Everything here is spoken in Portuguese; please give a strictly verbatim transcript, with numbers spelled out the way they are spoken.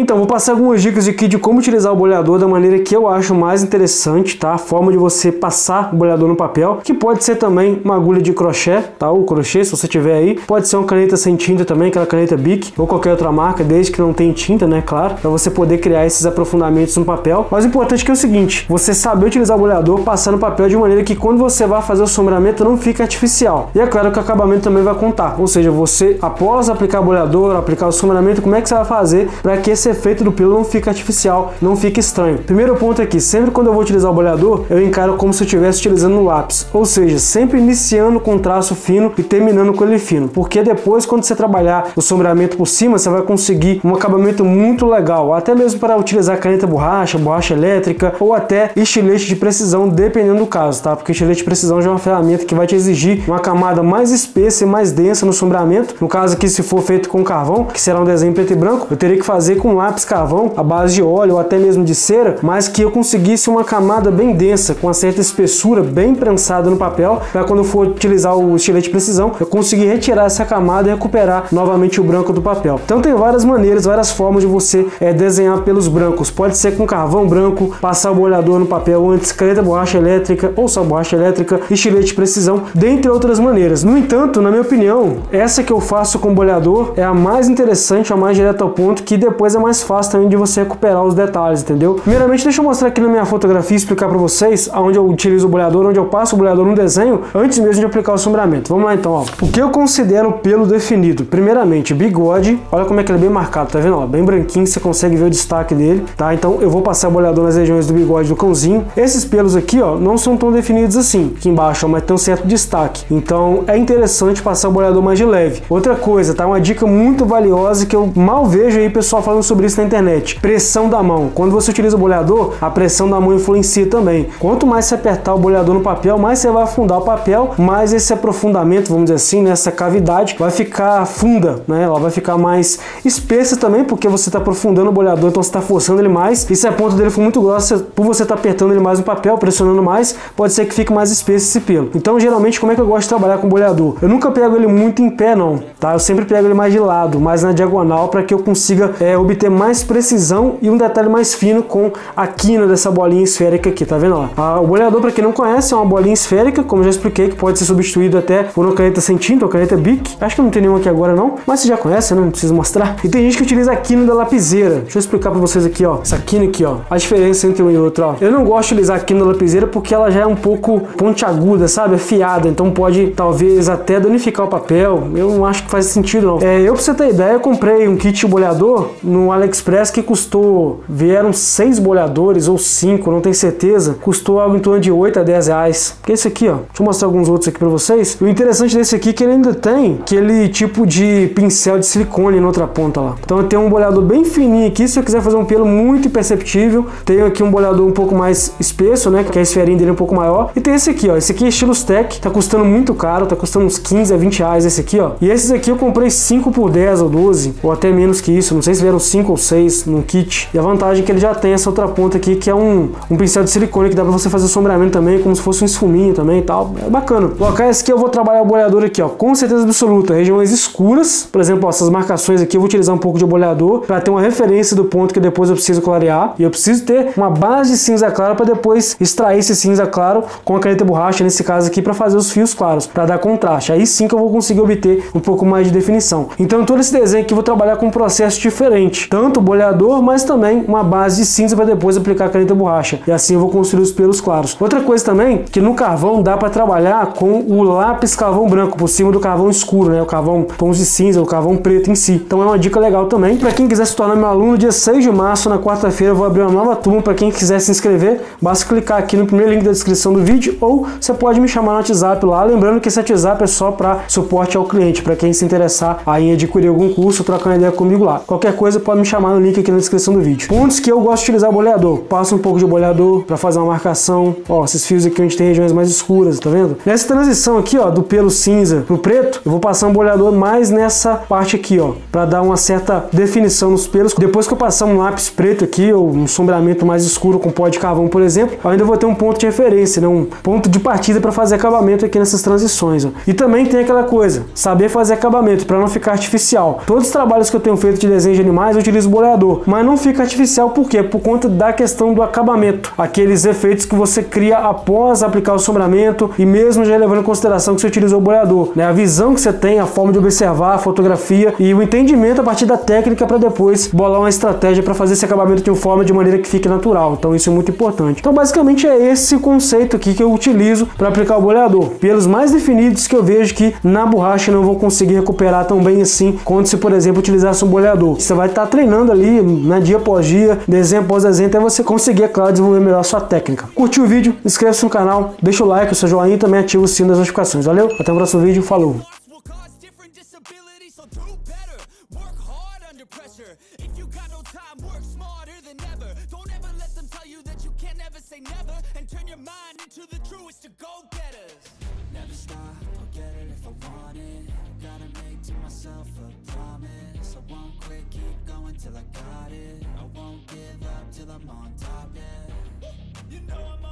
Então, vou passar algumas dicas aqui de como utilizar o boleador da maneira que eu acho mais interessante, tá? A forma de você passar o boleador no papel, que pode ser também uma agulha de crochê, tá? O crochê, se você tiver aí. Pode ser uma caneta sem tinta também, aquela caneta Bic, ou qualquer outra marca, desde que não tenha tinta, né? Claro, para você poder criar esses aprofundamentos no papel. Mas o importante é que é o seguinte, você saber utilizar o boleador, passar no papel de maneira que quando você vai fazer o sombreamento não fica artificial. E é claro que o acabamento também vai contar. Ou seja, você, após aplicar o boleador, aplicar o sombreamento, como é que você vai fazer para que esse efeito do pelo não fica artificial, não fica estranho. Primeiro ponto aqui, sempre quando eu vou utilizar o boleador, eu encaro como se eu estivesse utilizando um lápis, ou seja, sempre iniciando com traço fino e terminando com ele fino, porque depois quando você trabalhar o sombreamento por cima, você vai conseguir um acabamento muito legal, até mesmo para utilizar caneta borracha, borracha elétrica ou até estilete de precisão, dependendo do caso, tá? Porque estilete de precisão já é uma ferramenta que vai te exigir uma camada mais espessa e mais densa no sombreamento. No caso aqui, se for feito com carvão, que será um desenho preto e branco, eu teria que fazer com lápis carvão, a base de óleo ou até mesmo de cera, mas que eu conseguisse uma camada bem densa, com uma certa espessura bem prensada no papel, para quando eu for utilizar o estilete de precisão, eu conseguir retirar essa camada e recuperar novamente o branco do papel. Então tem várias maneiras, várias formas de você é, desenhar pelos brancos. Pode ser com carvão branco, passar o boleador no papel antes, caneta borracha elétrica ou só borracha elétrica, estilete de precisão, dentre outras maneiras. No entanto, na minha opinião, essa que eu faço com boleador é a mais interessante, a mais direta ao ponto, que depois é mais fácil também de você recuperar os detalhes, entendeu? Primeiramente, deixa eu mostrar aqui na minha fotografia e explicar pra vocês aonde eu utilizo o boleador, onde eu passo o boleador no desenho antes mesmo de aplicar o sombreamento. Vamos lá então, ó. O que eu considero pelo definido? Primeiramente, bigode. Olha como é que ele é bem marcado, tá vendo? Ó, bem branquinho, você consegue ver o destaque dele, tá? Então eu vou passar o boleador nas regiões do bigode do cãozinho. Esses pelos aqui, ó, não são tão definidos assim, aqui embaixo, ó, mas tem um certo destaque. Então é interessante passar o boleador mais de leve. Outra coisa, tá? Uma dica muito valiosa que eu mal vejo aí, pessoal, falando sobre isso na internet, pressão da mão. Quando você utiliza o boleador, a pressão da mão influencia também. Quanto mais você apertar o boleador no papel, mais você vai afundar o papel, mais esse aprofundamento, vamos dizer assim, nessa cavidade vai ficar funda, né? Ela vai ficar mais espessa também, porque você está aprofundando o boleador, então você está forçando ele mais. E se a ponta dele for muito grossa, por você estar tá apertando ele mais no papel, pressionando mais, pode ser que fique mais espesso esse pelo. Então, geralmente, como é que eu gosto de trabalhar com o boleador? Eu nunca pego ele muito em pé, não, tá? Eu sempre pego ele mais de lado, mais na diagonal, para que eu consiga é, obter mais precisão e um detalhe mais fino com a quina dessa bolinha esférica aqui, tá vendo? Ó, o boleador, para quem não conhece, é uma bolinha esférica, como eu já expliquei, que pode ser substituído até por uma caneta sem tinta ou caneta Bic. Acho que não tem nenhuma aqui agora não, mas você já conhece, né? Não preciso mostrar. E tem gente que utiliza a quina da lapiseira. Deixa eu explicar para vocês aqui, ó, essa quina aqui, ó, a diferença entre um e outro, ó. Eu não gosto de utilizar a quina da lapiseira porque ela já é um pouco pontiaguda, sabe? Afiada, então pode talvez até danificar o papel. Eu não acho que faz sentido não. É, eu, pra você ter ideia, eu comprei um kit de boleador no AliExpress que custou, vieram seis boleadores ou cinco, não tenho certeza, custou algo em torno de oito a dez reais, que é esse aqui, ó. Deixa eu mostrar alguns outros aqui pra vocês. O interessante desse aqui é que ele ainda tem aquele tipo de pincel de silicone na outra ponta lá. Então eu tenho um boleador bem fininho aqui, se eu quiser fazer um pelo muito imperceptível. Tenho aqui um boleador um pouco mais espesso, né, que a esferinha dele é um pouco maior. E tem esse aqui, ó, esse aqui é Stylus Tech, tá custando muito caro, tá custando uns quinze a vinte reais esse aqui, ó. E esses aqui eu comprei cinco por dez ou doze, ou até menos que isso, não sei se vieram cinco ou seis num kit. E a vantagem é que ele já tem essa outra ponta aqui, que é um, um pincel de silicone que dá pra você fazer sombreamento também, como se fosse um esfuminho também e tal. É bacana. Locais que eu vou trabalhar o boleador aqui, ó, com certeza absoluta. Regiões escuras, por exemplo, ó, essas marcações aqui, eu vou utilizar um pouco de boleador pra ter uma referência do ponto que depois eu preciso clarear. E eu preciso ter uma base de cinza clara pra depois extrair esse cinza claro com a caneta borracha, nesse caso aqui, pra fazer os fios claros, pra dar contraste. Aí sim que eu vou conseguir obter um pouco mais de definição. Então todo esse desenho aqui eu vou trabalhar com um processo diferente, tanto o boleador, mas também uma base de cinza para depois aplicar a caneta borracha, e assim eu vou construir os pelos claros. Outra coisa também, que no carvão dá para trabalhar com o lápis carvão branco por cima do carvão escuro, né, o carvão tons de cinza, o carvão preto em si. Então é uma dica legal também, para quem quiser se tornar meu aluno, dia seis de março, na quarta-feira, eu vou abrir uma nova turma. Para quem quiser se inscrever, basta clicar aqui no primeiro link da descrição do vídeo, ou você pode me chamar no WhatsApp lá, lembrando que esse WhatsApp é só para suporte ao cliente, para quem se interessar aí em adquirir algum curso, trocar uma ideia comigo lá. Qualquer coisa pode me chamar no link aqui na descrição do vídeo. Pontos que eu gosto de utilizar o boleador. Passo um pouco de boleador para fazer uma marcação. Ó, esses fios aqui onde tem regiões mais escuras, tá vendo? Nessa transição aqui, ó, do pelo cinza pro preto, eu vou passar um boleador mais nessa parte aqui, ó, para dar uma certa definição nos pelos. Depois que eu passar um lápis preto aqui, ou um sombreamento mais escuro com pó de carvão, por exemplo, eu ainda vou ter um ponto de referência, né? Um ponto de partida para fazer acabamento aqui nessas transições, ó. E também tem aquela coisa, saber fazer acabamento para não ficar artificial. Todos os trabalhos que eu tenho feito de desenho de animais, eu utiliza o boleador, mas não fica artificial. Por quê? Por conta da questão do acabamento, aqueles efeitos que você cria após aplicar o sombreamento, e mesmo já levando em consideração que você utilizou o boleador, né? A visão que você tem, a forma de observar a fotografia e o entendimento a partir da técnica para depois bolar uma estratégia para fazer esse acabamento de uma forma, de maneira que fique natural. Então isso é muito importante. Então basicamente é esse conceito aqui que eu utilizo para aplicar o boleador. Pelos mais definidos que eu vejo que na borracha não vou conseguir recuperar tão bem assim quando se, por exemplo, utilizasse um boleador. Você vai estar treinando ali, né, dia após dia, desenho após desenho, até você conseguir, é claro, desenvolver melhor a sua técnica. Curtiu o vídeo? Inscreva-se no canal, deixa o like, o seu joinha e também ativa o sino das notificações. Valeu, até o próximo vídeo, falou! Never stop, I'll get it if I want it. Gotta make to myself a promise. I won't quit, keep going till I got it. I won't give up till I'm on top, yeah. You know I'm on